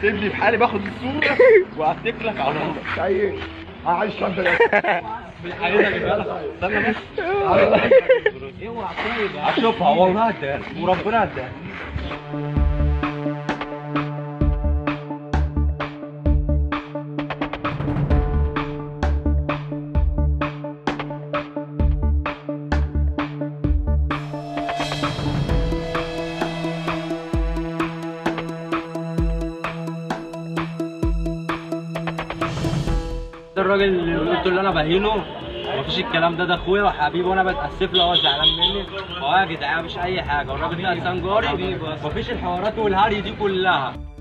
سيبني في حالي باخد الصوره وهتكلك لك على راسك. ايوه عايش انت بالحقيقه اللي بالك. استنى بس اوعى طيب اشوفها والله ده وربنا ده. الراجل اللي قلت له انا بهينه مفيش الكلام ده اخويا وحبيبي وانا بتاسف له هو زعلان مني هو يا جدعان مش اي حاجه. والراجل ده انسان جاري مفيش الحوارات والهري دي كلها.